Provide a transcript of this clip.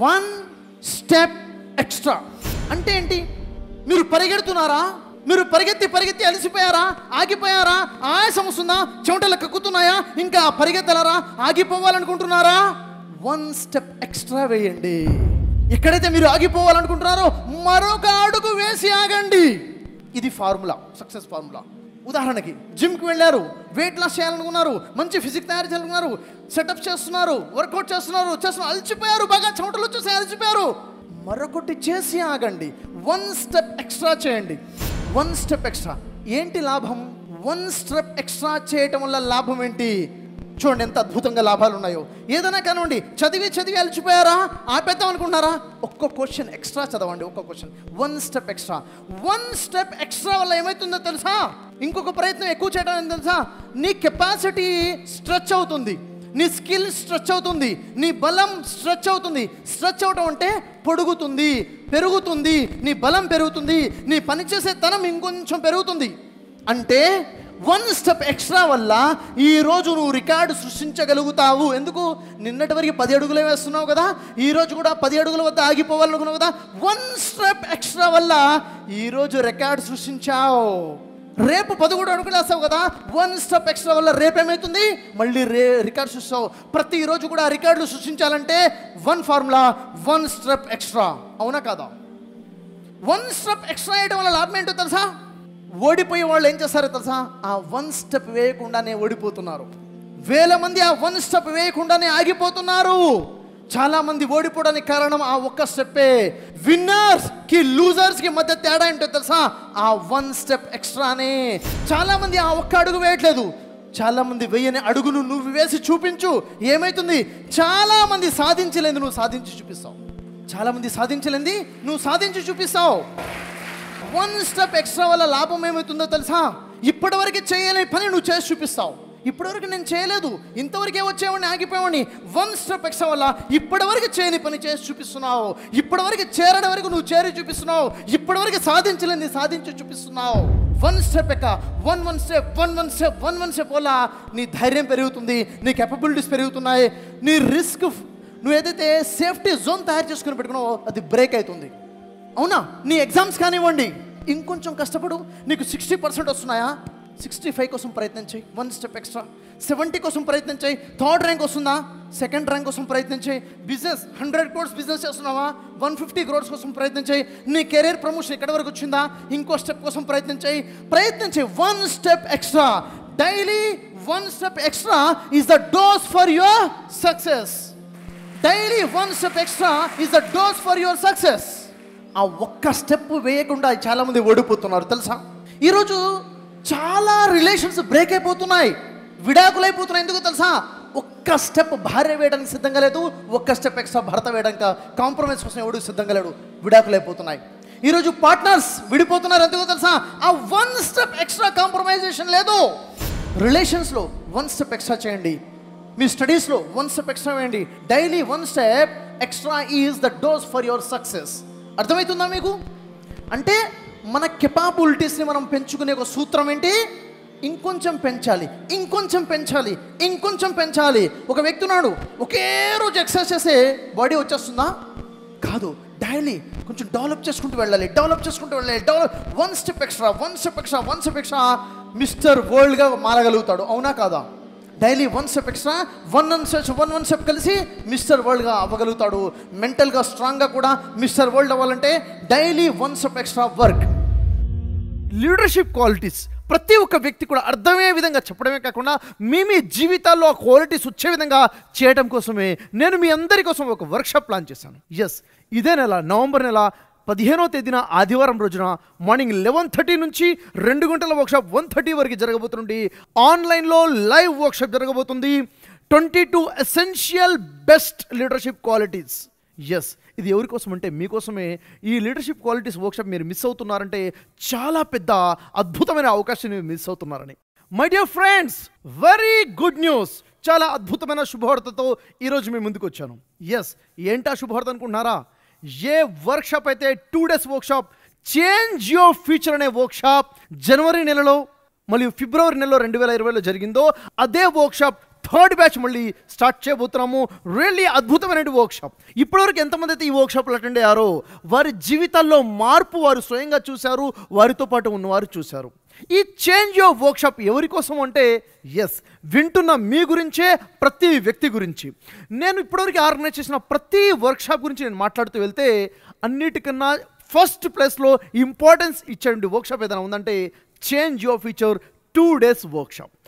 One step extra అంటే ఏంటి? మీరు పరిగెడుతున్నారా? మీరు పరిగెత్తి పరిగెత్తి అలసిపోయారా? ఆగిపోయారా? ఆయాసం వస్తుందా? చెమటలు కక్కుతున్నాయా? ఇంకా పరిగెత్తలరా? ఆగిపోవాలనుకుంటున్నారా? వన్ స్టెప్ ఎక్స్ట్రా వేయండి. ఎక్కడైతే మీరు ఆగిపోవాలనుకుంటున్నారో మరొక అడుగు వేసి ఆగండి. ఇది ఫార్ములా, సక్సెస్ ఫార్ములా. ఉదాహరణకి జిమ్కి వెళ్ళారు, వెయిట్ లాస్ చేయాలనుకున్నారు, మంచి ఫిజిక్ తయారు చేయాలనుకున్నారు, సెటప్ చేస్తున్నారు, వర్కౌట్ చేస్తున్నారు, అలసిపోయారు, బాగా చెమటలు వచ్చేసి అలసిపోయారు. మరొకటి చేసి ఆగండి. వన్ స్టెప్ ఎక్స్ట్రా చేయండి. వన్ స్టెప్ ఎక్స్ట్రా ఏంటి లాభం? వన్ స్టెప్ ఎక్స్ట్రా చేయటం వల్ల లాభం ఏంటి? చూడండి ఎంత అద్భుతంగా లాభాలు ఉన్నాయో. ఏదైనా కానివ్వండి, చదివి చదివి అలసిపోయారా? ఆపేద్దాం అనుకుంటున్నారా? ఒక్క క్వశ్చన్ ఎక్స్ట్రా చదవండి. ఒక్క question, one step extra. One step extra వల్ల ఏమవుతుందో తెలుసా? ఇంకొక ప్రయత్నం ఎక్కువ చేయడం ఏంటో తెలుసా? నీ కెపాసిటీ స్ట్రెచ్ అవుతుంది, నీ స్కిల్ స్ట్రెచ్ అవుతుంది, నీ బలం స్ట్రెచ్ అవుతుంది. స్ట్రెచ్ అవటం అంటే పొడుగుతుంది, పెరుగుతుంది, నీ బలం పెరుగుతుంది, నీ పనిచేసే తనం ఇంకొంచెం పెరుగుతుంది. అంటే వన్ స్టెప్ ఎక్స్ట్రా వల్ల ఈరోజు నువ్వు రికార్డు సృష్టించగలుగుతావు. ఎందుకు? నిన్నటి వరకు 10 అడుగులే వేస్తున్నావు కదా, ఈరోజు కూడా 10 అడుగుల వద్ద ఆగిపోవాలనుకున్నావు కదా. వన్ స్టెప్ ఎక్స్ట్రా వల్ల ఈరోజు రికార్డు సృష్టించావు. రేపు 11 అడుగులు వేస్తావు కదా, వన్ స్టెప్ ఎక్స్ట్రా వల్ల రేపేమవుతుంది? మళ్ళీ రికార్డు సృష్టిస్తావు. ప్రతిరోజు కూడా రికార్డులు సృష్టించాలంటే one formula, one step extra. అవునా కాదా? వన్ స్టెప్ ఎక్స్ట్రా వేయడం వల్ల లాభం ఏంటో తెలుసా? ఓడిపోయే వాళ్ళు ఏం చేస్తారో తెలుసా? ఆ వన్ స్టెప్ వేయకుండానే ఓడిపోతున్నారు. వేల మంది ఆ వన్ స్టెప్ వేయకుండానే ఆగిపోతున్నారు. చాలామంది ఓడిపోవడానికి కారణం ఆ ఒక్క స్టెప్పే. విన్నర్స్కి లూజర్స్కి మధ్య తేడా ఏంటో తెలుసా? ఆ వన్ స్టెప్ ఎక్స్ట్రానే. చాలామంది ఆ ఒక్క అడుగు వేయట్లేదు. చాలామంది వేయని అడుగును నువ్వు వేసి చూపించు, ఏమవుతుంది? చాలామంది సాధించలేదు, నువ్వు సాధించి చూపిస్తావు. చాలామంది సాధించలేంది, నువ్వు సాధించి చూపిస్తావు. వన్ స్టెప్ ఎక్స్ట్రా వల్ల లాభం ఏమవుతుందో తెలుసా? ఇప్పటివరకు చేయలేని పని నువ్వు చేసి చూపిస్తావు. ఇప్పటివరకు నేను చేయలేదు, ఇంతవరకే వచ్చేవాడిని, ఆగిపోయేవాడిని. వన్ స్టెప్ ఎక్స్ట్రా వల్ల ఇప్పటివరకు చేయని పని చేసి చూపిస్తున్నావు. ఇప్పటివరకు చేరడం వరకు నువ్వు చేరి చూపిస్తున్నావు. ఇప్పటివరకు సాధించలేని సాధించి చూపిస్తున్నావు. వన్ స్టెప్ ఎక్క one one step one one step one one step వల్ల నీ ధైర్యం పెరుగుతుంది, నీ కెపబిలిటీస్ పెరుగుతున్నాయి, నీ రిస్క్, నువ్వు ఏదైతే సేఫ్టీ జోన్ తయారు చేసుకుని పెట్టుకున్నావో అది బ్రేక్ అవుతుంది. అవునా? నీ ఎగ్జామ్స్ కానివ్వండి, ఇంకొంచెం కష్టపడు. నీకు 60% వస్తున్నాయా? 65 కోసం ప్రయత్నం చేయి, వన్ స్టెప్ ఎక్స్ట్రా. 70 కోసం ప్రయత్నం చేయి, థర్డ్ ర్యాంక్ వస్తుందా? సెకండ్ ర్యాంక్ కోసం ప్రయత్నం చేయి. బిజినెస్ 100 crores బిజినెస్ చేస్తున్నావా? 150 crores కోసం ప్రయత్నం చేయి. నీ కెరీర్ ప్రమోషన్ ఎక్కడి వరకు వచ్చిందా? ఇంకో స్టెప్ కోసం ప్రయత్నం చేయి, ప్రయత్నం చేయి. One step extra daily. One step extra is the dose for your success. Daily one step extra is the dose for your success. ఆ ఒక్క స్టెప్ వేయకుండా చాలామంది ఓడిపోతున్నారు తెలుసా? ఈరోజు చాలా రిలేషన్స్ బ్రేక్ అయిపోతున్నాయి, విడాకులు అయిపోతున్నాయి. ఎందుకు తెలుసా? ఒక్క స్టెప్ భార్య వేయడానికి సిద్ధంగా లేదు, ఒక్క స్టెప్ ఎక్స్ట్రా భర్త వేయడానికి, కాంప్రమైజ్ కోసం ఎవడు సిద్ధంగా లేడు. విడాకులు అయిపోతున్నాయి. ఈరోజు పార్ట్నర్స్ విడిపోతున్నారు. ఎందుకు తెలుసా? ఆ వన్ స్టెప్ ఎక్స్ట్రా కాంప్రమైజేషన్ లేదు. రిలేషన్స్లో వన్ స్టెప్ ఎక్స్ట్రా చేయండి. మీ స్టడీస్లో వన్ స్టెప్ ఎక్స్ట్రా వేయండి. Daily one step extra is the dose for your success. అర్థమవుతుందా మీకు? అంటే మన కెపాబిలిటీస్ని మనం పెంచుకునే ఒక సూత్రం ఏంటి? ఇంకొంచెం పెంచాలి, ఇంకొంచెం పెంచాలి, ఇంకొంచెం పెంచాలి. ఒక వ్యక్తి ఉన్నాడు, ఒకే రోజు ఎక్సర్సైజ్ చేసే బాడీ వచ్చేస్తుందా? కాదు. డైలీ కొంచెం డెవలప్ చేసుకుంటూ వెళ్ళాలి, డెవలప్ చేసుకుంటూ వెళ్ళాలి. Develop, one step extra, one step extra, one step extra, mister వరల్డ్గా మారగలుగుతాడు. అవునా కాదా? Daily one step extra, one step కలిసి మిస్టర్ వరల్డ్గా అవ్వగలుగుతాడు. మెంటల్గా స్ట్రాంగ్గా కూడా మిస్టర్ వరల్డ్ అవ్వాలంటే daily one step extra work. Leadership qualities ప్రతి ఒక్క వ్యక్తి కూడా అర్థమయ్యే విధంగా చెప్పడమే కాకుండా మీ మీ జీవితాల్లో ఆ క్వాలిటీస్ వచ్చే విధంగా చేయడం కోసమే నేను మీ అందరి కోసం ఒక వర్క్షాప్ ప్లాన్ చేశాను. ఎస్, ఇదే నెల నవంబర్ నెల 15వ తేదీన ఆదివారం రోజున మార్నింగ్ 11:30 నుంచి 2 గంటల వర్క్షాప్ 1:30 వరకు జరగబోతుంది. ఆన్లైన్లో లైవ్ వర్క్షాప్ జరగబోతుంది. 22 essential best leadership qualities. Yes, ఇది ఎవరి కోసం అంటే మీకోసమే. ఈ లీడర్షిప్ క్వాలిటీస్ వర్క్షాప్ మీరు మిస్ అవుతున్నారంటే చాలా పెద్ద అద్భుతమైన అవకాశాన్ని మిస్ అవుతున్నారని. My dear friends, very good news. చాలా అద్భుతమైన శుభవార్తతో ఈరోజు మేము ముందుకు వచ్చాను. ఎస్, ఏంటా శుభవార్త అనుకుంటున్నారా? ఏ వర్క్షాప్ అయితే 2 days workshop, change your future అనే వర్క్షాప్ జనవరి నెలలో మరియు ఫిబ్రవరి నెలలో 2020లో జరిగిందో, అదే వర్క్షాప్ थर्ड बैच मल्ली स्टार्ट చేయబోతున్నాము రియల్లీ అద్భుతమైనటువంటి వర్క్ షాప్ ఇప్పటివరకు ఎంత మంది అయితే ఈ వర్క్ షాప్ లో అటెండ్ అయ్యారో వారి జీవితాల్లో మార్పు వారు స్వయంగా చూశారు వారితో పాటు ఉన్నవారు చూశారు ఈ చేంజ్ ఆఫ్ వర్క్ షాప్ ఎవరి కోసం అంటే yes వింటున్న మీ గురించే ప్రతి వ్యక్తి గురించి నేను ఇప్పటివరకు ఆర్గనైజ్ చేసిన ప్రతి వర్క్ షాప్ గురించి నేను మాట్లాడుతూ వెళ్తే అన్నిటికన్నా ఫస్ట్ ప్లేస్ లో ఇంపార్టెన్స్ ఇచ్చేటువంటి వర్క్ షాప్ ఏదైనా ఉందంటే change your future 2 days work shop